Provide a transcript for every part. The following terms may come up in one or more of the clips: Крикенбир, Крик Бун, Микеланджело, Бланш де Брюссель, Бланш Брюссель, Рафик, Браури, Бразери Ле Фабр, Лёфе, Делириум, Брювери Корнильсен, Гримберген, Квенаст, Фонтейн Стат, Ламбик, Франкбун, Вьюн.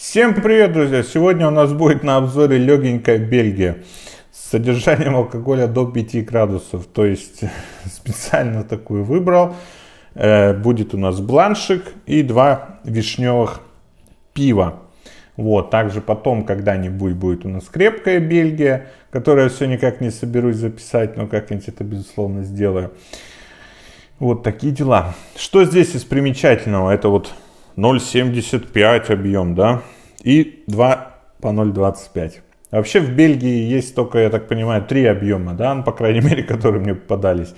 Всем привет, друзья! Сегодня у нас будет на обзоре легенькая Бельгия с содержанием алкоголя до 5 градусов. То есть специально такую выбрал. Будет у нас бланшик и два вишневых пива. Вот, также потом когда-нибудь будет у нас крепкая Бельгия, которую я все никак не соберусь записать, но как-нибудь это безусловно сделаю. Вот такие дела. Что здесь из примечательного? Это вот 0,75 объем, да, и 2 по 0,25. Вообще в Бельгии есть только, я так понимаю, 3 объема, да, по крайней мере, которые мне попадались.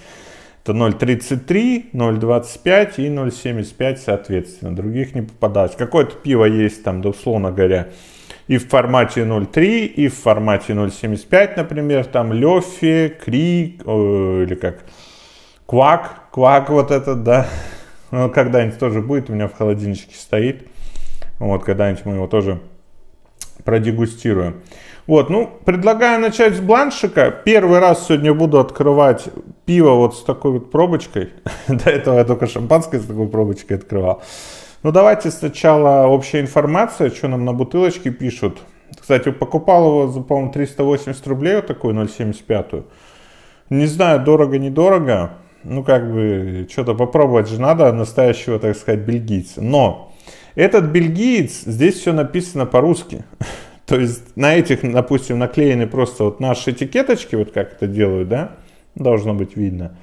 Это 0,33, 0,25 и 0,75 соответственно. Других не попадалось. Какое-то пиво есть там, да, условно говоря, и в формате 0,3, и в формате 0,75, например, там Лёфе, Крик, или как, Квак вот этот, да. Ну, когда-нибудь тоже будет, у меня в холодильничке стоит. Вот, когда-нибудь мы его тоже продегустируем. Вот, ну, предлагаю начать с бланшика. Первый раз сегодня буду открывать пиво вот с такой вот пробочкой. До этого я только шампанское с такой пробочкой открывал. Ну, давайте сначала общая информация, что нам на бутылочке пишут. Кстати, покупал его за, по-моему, 380 рублей, вот такую 0,75. Не знаю, дорого-недорого. Ну, как бы, что-то попробовать же надо настоящего, так сказать, бельгийца. Но этот бельгиец, здесь все написано по-русски. То есть на этих, допустим, наклеены просто вот наши этикеточки, вот как это делают, да? Должно быть видно.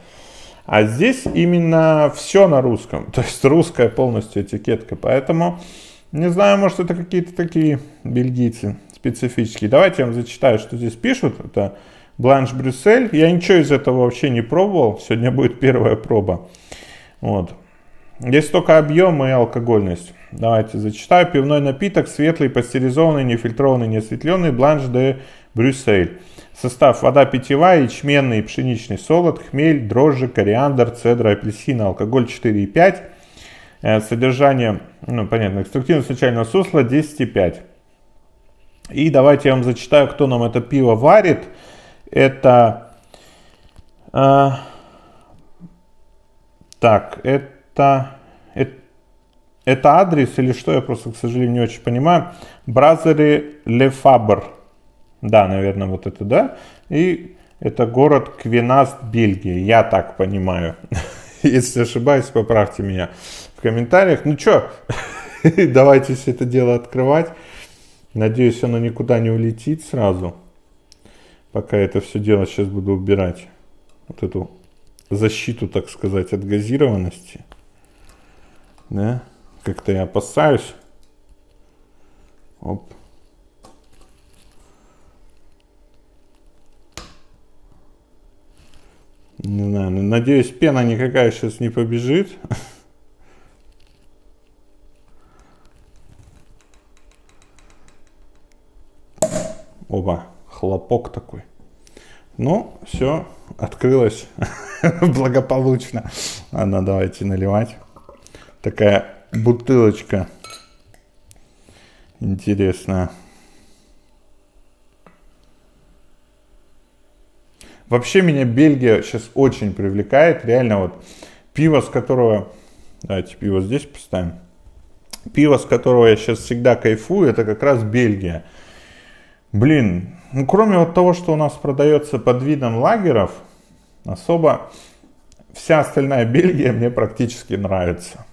А здесь именно все на русском. То есть русская полностью этикетка. Поэтому, не знаю, может, это какие-то такие бельгийцы специфические. Давайте я вам зачитаю, что здесь пишут. Это... Бланш Брюссель. Я ничего из этого вообще не пробовал. Сегодня будет первая проба. Вот. Здесь только объем и алкогольность. Давайте зачитаю. Пивной напиток. Светлый, пастеризованный, нефильтрованный, не осветленный. Бланш де Брюссель. Состав: вода питьевая, ячменный и пшеничный солод, хмель, дрожжи, кориандр, цедра, апельсин, алкоголь 4,5. Содержание, ну понятно, экструктивность начального сусла 10,5. И давайте я вам зачитаю, кто нам это пиво варит. Это, это адрес или что, я просто, к сожалению, не очень понимаю. Бразери Ле Фабр. Да, наверное, вот это, да. И это город Квенаст, Бельгия. Я так понимаю. Если ошибаюсь, поправьте меня в комментариях. Ну что, давайте все это дело открывать. Надеюсь, оно никуда не улетит сразу. Пока это все дело сейчас буду убирать. Вот эту защиту, так сказать, от газированности. Да? Как-то я опасаюсь. Оп. Не знаю, надеюсь, пена никакая сейчас не побежит. Оба. Хлопок такой. Ну, все, открылось благополучно. Ладно, давайте наливать. Такая бутылочка интересная. Вообще меня Бельгия сейчас очень привлекает. Реально вот пиво, с которого... Давайте пиво здесь поставим. Пиво, с которого я сейчас всегда кайфую, это как раз Бельгия. Блин, ну кроме вот того, что у нас продается под видом лагеров, особо вся остальная Бельгия мне практически нравится.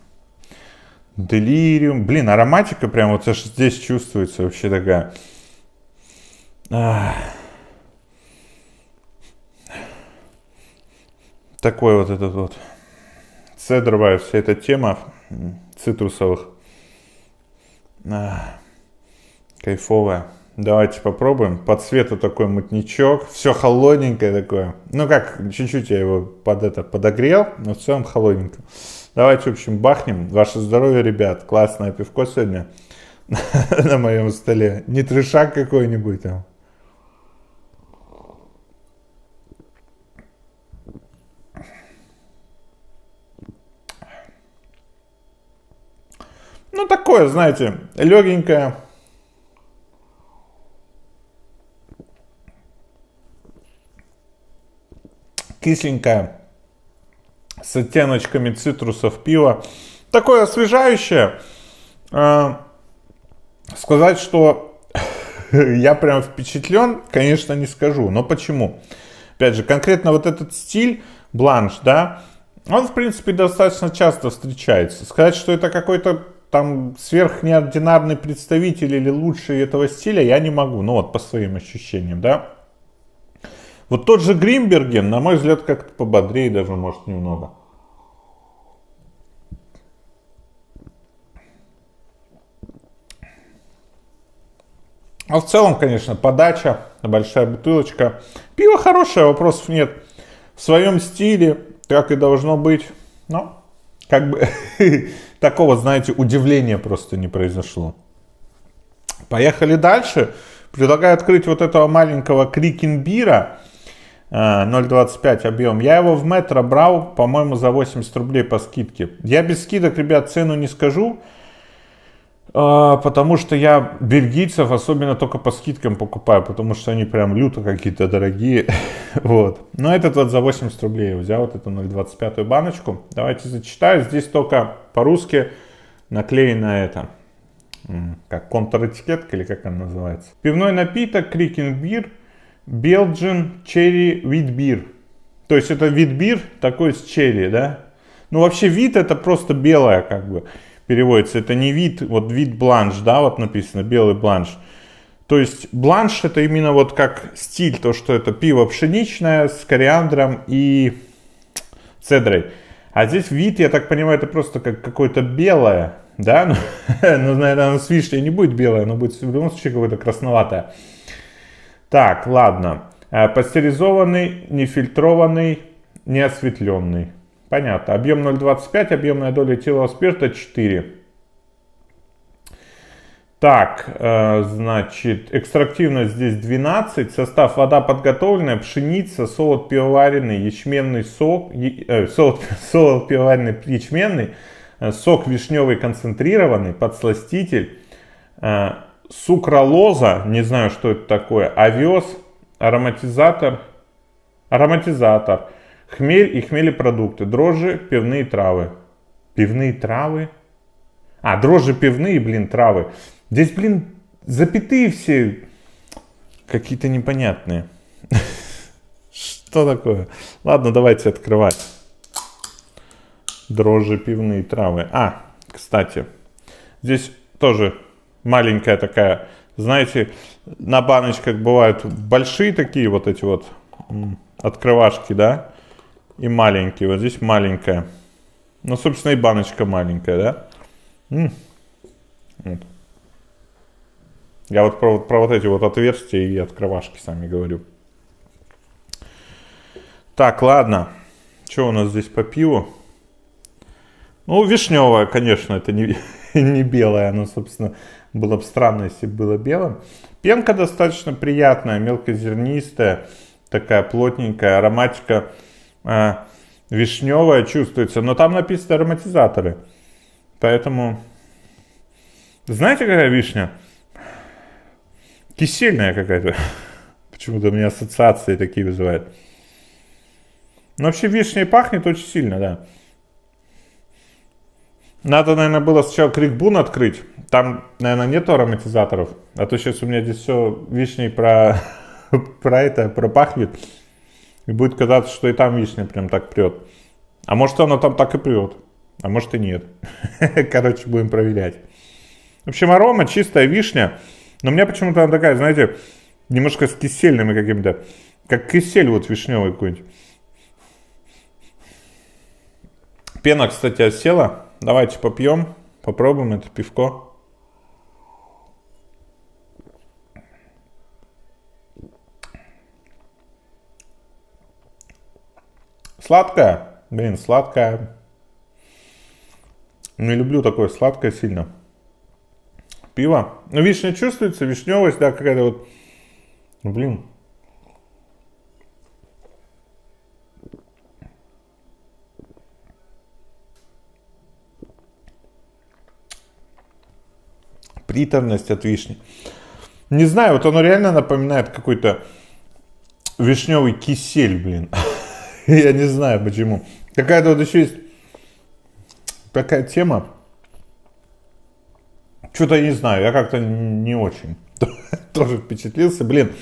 Делириум, блин, ароматика прям вот здесь чувствуется вообще такая. Ах. Такой вот этот вот цедровая вся эта тема цитрусовых. Ах. Кайфовая. Давайте попробуем. По цвету такой мутничок. Все холодненькое такое. Ну как, чуть-чуть я его подогрел, но в целом холодненько. Давайте, в общем, бахнем. Ваше здоровье, ребят. Классное пивко сегодня на моем столе. Не трешак какой-нибудь там. Ну такое, знаете, легенькое. Кисленькая, с оттеночками цитрусов пива. Такое освежающее. сказать, что я прям впечатлен, конечно, не скажу. Но почему? Опять же, конкретно вот этот стиль бланш, да, он, в принципе, достаточно часто встречается. Сказать, что это какой-то там сверхнеординарный представитель или лучший этого стиля, я не могу. Ну вот, по своим ощущениям, да. Вот тот же Гримберген, на мой взгляд, как-то пободрее даже, может, немного. А в целом, конечно, подача, большая бутылочка. Пиво хорошее, вопросов нет. В своем стиле, как и должно быть. Но как бы такого, знаете, удивления просто не произошло. Поехали дальше. Предлагаю открыть вот этого маленького Крикенбира. 0,25 объем. Я его в метро брал, по-моему, за 80 рублей по скидке. Я без скидок, ребят, цену не скажу. Потому что я бельгийцев особенно только по скидкам покупаю, потому что они прям люто какие-то дорогие. Вот. Но этот вот за 80 рублей я взял, вот эту 0,25 баночку. Давайте зачитаю. Здесь только по-русски наклеено это. Как контр-этикетка или как она называется. Пивной напиток, Крикенбир, Belgian Cherry Witbier. То есть это Witbier такой с черри, да? Ну вообще вид это просто белая как бы. Переводится, это не вид, вот вид бланш, да, вот написано, белый бланш. То есть бланш это именно вот как стиль, то что это пиво пшеничное с кориандром и цедрой. А здесь вид, я так понимаю, это просто как какое-то белое, да, ну, наверное, оно с вишней не будет белое, оно будет в любом случае какое-то красноватое. Так, ладно, пастеризованный, нефильтрованный, неосветленный. Понятно. Объем 0,25, объемная доля этилового спирта 4. Так, значит, экстрактивность здесь 12. Состав: вода подготовленная, пшеница, солод пивоваренный, ячменный сок, солод пивоваренный, ячменный, сок вишневый концентрированный, подсластитель, сукралоза, не знаю, что это такое, овес, ароматизатор. Хмель и хмелепродукты, дрожжи, пивные травы. Пивные травы? А, дрожжи пивные, блин, травы. Здесь, блин, запятые все какие-то непонятные. Что такое? Ладно, давайте открывать. Дрожжи, пивные травы. А, кстати, здесь тоже маленькая такая, знаете, на баночках бывают большие такие вот эти вот открывашки, да? И маленький, вот здесь маленькая. Ну, собственно, и баночка маленькая, да? Вот. Я вот про вот эти вот отверстия и открывашки сами говорю. Так, ладно. Что у нас здесь по пиву? Ну, вишневая, конечно, это не белая. Оно, собственно, было бы странно, если бы было белым. Пенка достаточно приятная, мелкозернистая, такая плотненькая, ароматика вишневая чувствуется, но там написано ароматизаторы, поэтому знаете, какая вишня? Кисельная какая-то. Почему-то у меня ассоциации такие вызывают. Но вообще вишней пахнет очень сильно, да. Надо, наверное, было сначала Крик Бун открыть. Там, наверное, нету ароматизаторов, а то сейчас у меня здесь все вишней пропахнет. И будет казаться, что и там вишня прям так прет. А может, она там так и прет. А может, и нет. Короче, будем проверять. В общем, арома, чистая вишня. Но у меня почему-то она такая, знаете, немножко с кисельным и каким-то. Как кисель вот вишневый какой-нибудь. Пена, кстати, осела. Давайте попьем. Попробуем это пивко. Сладкая, блин, сладкая. Не люблю такое сладкое сильно пиво. Ну, вишня чувствуется, вишневость, да, какая-то вот, блин. Приторность от вишни. Не знаю, вот оно реально напоминает какой-то вишневый кисель, блин. Я не знаю почему. Какая-то вот еще есть такая тема. Что-то не знаю, я как-то не очень тоже впечатлился. Блин,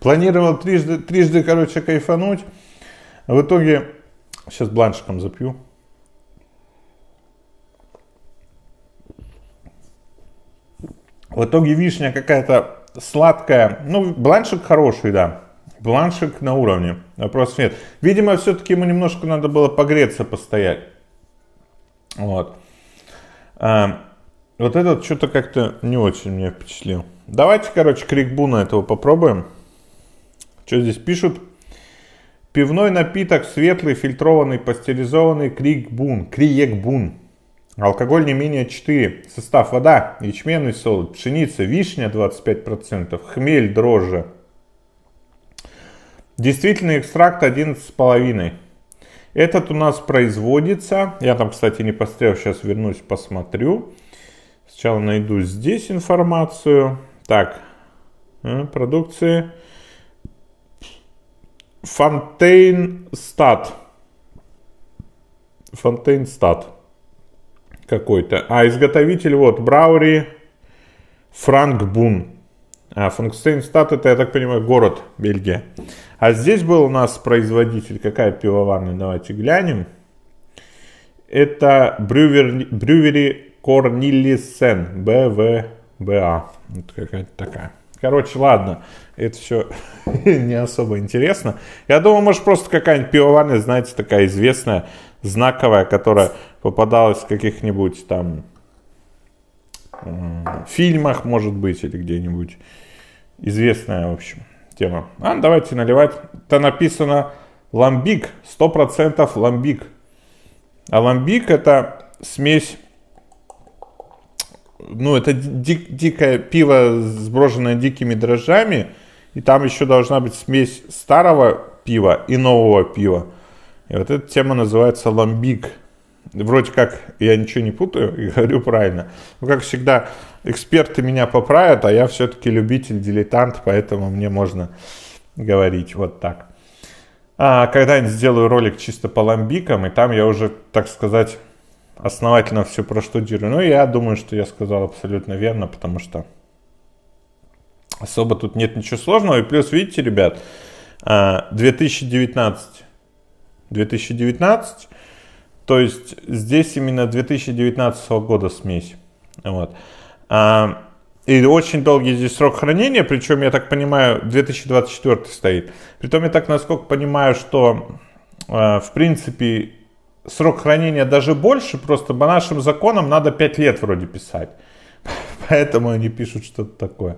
планировал трижды, короче, кайфануть. В итоге, сейчас бланшиком запью. В итоге вишня какая-то сладкая. Ну, бланшик хороший, да. Бланшик на уровне. Вопросов нет. Видимо, все-таки ему немножко надо было погреться, постоять. Вот. Вот этот что-то как-то не очень меня впечатлил. Давайте, короче, Крик Буна этого попробуем. Что здесь пишут? Пивной напиток, светлый, фильтрованный, пастеризованный Крик Бун. Криек Бун. Алкоголь не менее 4. Состав: вода, ячменный солод, пшеница, вишня 25%, хмель, дрожжи. Действительный экстракт 11,5. Этот у нас производится. Я там, кстати, не посмотрел. Сейчас вернусь, посмотрю. Сначала найду здесь информацию. Так, продукции. Фонтейн Стат. Фонтейн Стат какой-то. А изготовитель вот Браури, Франкбун. А Фонтейн Стат это, я так понимаю, город Бельгия. А здесь был у нас производитель. Какая пивоварня? Давайте глянем. Это Брювери Корнильсен. БВБА. Вот какая-то такая. Короче, ладно. Это все не особо интересно. Я думаю, может, просто какая-нибудь пивоварня, знаете, такая известная, знаковая, которая попадалась в каких-нибудь там фильмах, может быть, или где-нибудь. Известная, в общем, тема. А, давайте наливать. Это написано ламбик, 100% ламбик. А ламбик это смесь, ну, это дикое пиво, сброженное дикими дрожжами. И там еще должна быть смесь старого пива и нового пива. И вот эта тема называется ламбик. Вроде как я ничего не путаю и говорю правильно. Но, как всегда, эксперты меня поправят, а я все-таки любитель, дилетант, поэтому мне можно говорить вот так. А когда-нибудь сделаю ролик чисто по ламбикам, и там я уже, так сказать, основательно все проштудирую. Но я думаю, что я сказал абсолютно верно, потому что особо тут нет ничего сложного. И плюс, видите, ребят, 2019, то есть здесь именно 2019 года смесь. Вот. И очень долгий здесь срок хранения, причем, я так понимаю, 2024 стоит. Притом, я так, насколько понимаю, что, в принципе, срок хранения даже больше, просто по нашим законам надо 5 лет вроде писать. Поэтому они пишут что-то такое.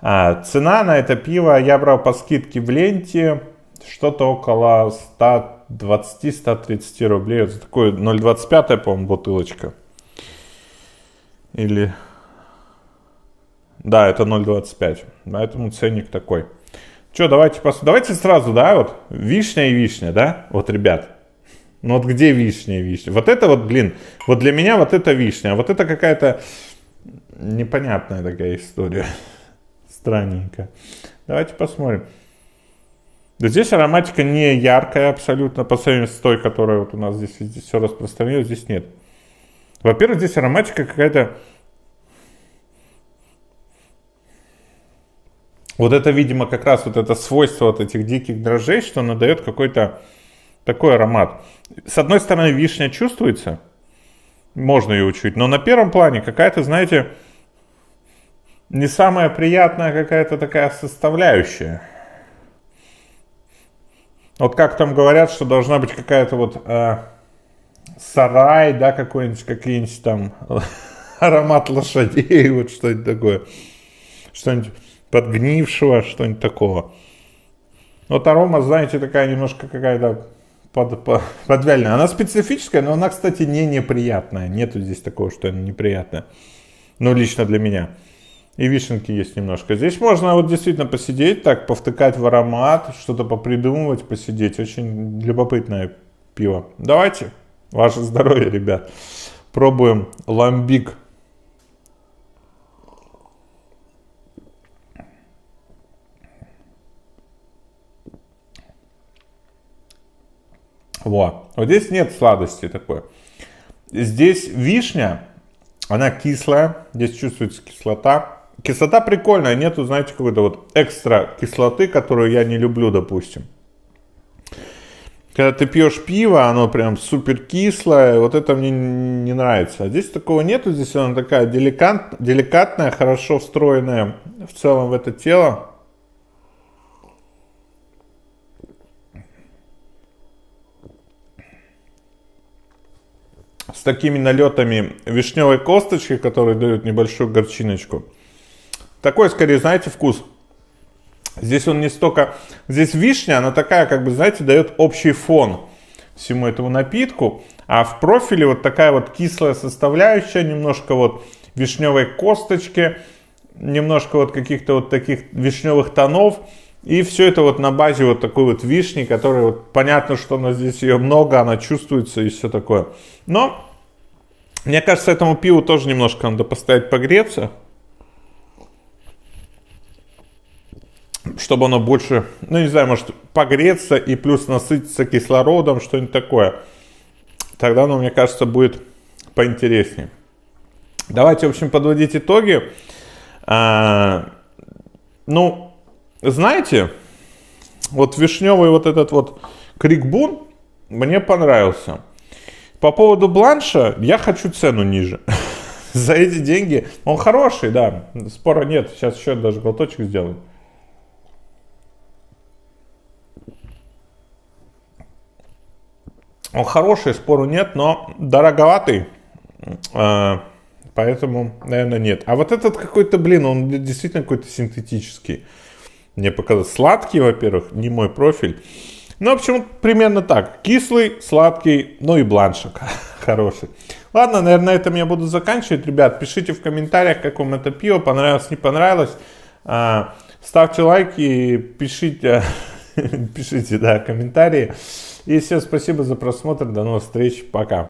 Цена на это пиво я брал по скидке в ленте, что-то около 120-130 рублей. Вот такой 0,25, по-моему, бутылочка. Или... Да, это 0,25. Поэтому ценник такой. Че, давайте посмотрим. Давайте сразу, да, вот. Вишня и вишня, да? Вот, ребят. Ну вот где вишня и вишня? Вот это вот, блин. Вот для меня вот это вишня. А вот это какая-то непонятная такая история. Странненько. Давайте посмотрим. Здесь ароматика не яркая абсолютно, по сравнению с той, которая вот у нас здесь все распространилось, здесь нет. Во-первых, здесь ароматика какая-то... Вот это, видимо, как раз вот это свойство вот этих диких дрожжей, что она дает какой-то такой аромат. С одной стороны, вишня чувствуется, можно ее учуять, но на первом плане какая-то, знаете, не самая приятная какая-то такая составляющая. Вот как там говорят, что должна быть какая-то вот сарай, да, какой-нибудь, какие-нибудь там аромат лошадей, вот что-нибудь такое. Что-нибудь подгнившего, что-нибудь такого. Вот арома, знаете, такая немножко какая-то подвяльная. Она специфическая, но она, кстати, не неприятная. Нету здесь такого, что она неприятная. Ну, лично для меня. И вишенки есть немножко. Здесь можно вот действительно посидеть так, повтыкать в аромат, что-то попридумывать, посидеть. Очень любопытное пиво. Давайте. Ваше здоровье, ребят. Пробуем ламбик. Во. Вот здесь нет сладости такой. Здесь вишня... Она кислая, здесь чувствуется кислота. Кислота прикольная, нету, знаете, какой-то вот экстра кислоты, которую я не люблю, допустим. Когда ты пьешь пиво, оно прям супер кислое, вот это мне не нравится. А здесь такого нету, здесь она такая деликатная, хорошо встроенная в целом в это тело. С такими налетами вишневой косточки, которые дают небольшую горчиночку. Такой, скорее, знаете, вкус. Здесь он не столько... Здесь вишня, она такая, как бы, знаете, дает общий фон всему этому напитку. А в профиле вот такая вот кислая составляющая, немножко вот вишневой косточки, немножко вот каких-то вот таких вишневых тонов. И все это вот на базе вот такой вот вишни, которая вот понятно, что она здесь ее много, она чувствуется и все такое. Но, мне кажется, этому пиву тоже немножко надо поставить погреться, чтобы оно больше, ну не знаю, может погреться и плюс насытиться кислородом, что-нибудь такое. Тогда оно, мне кажется, будет поинтереснее. Давайте, в общем, подводить итоги. Ну... Знаете, вот вишневый вот этот вот Крик Бун мне понравился. По поводу бланша я хочу цену ниже. За эти деньги он хороший, да, спора нет. Сейчас еще даже глоточек сделаю. Он хороший, спору нет, но дороговатый. Поэтому, наверное, нет. А вот этот какой-то, блин, он действительно какой-то синтетический. Мне показалось, сладкий, во-первых, не мой профиль. Ну, в общем, примерно так. Кислый, сладкий, ну и бланшик хороший. Ладно, наверное, на этом я буду заканчивать. Ребят, пишите в комментариях, как вам это пиво, понравилось, не понравилось. Ставьте лайки, пишите, комментарии. И всем спасибо за просмотр. До новых встреч. Пока.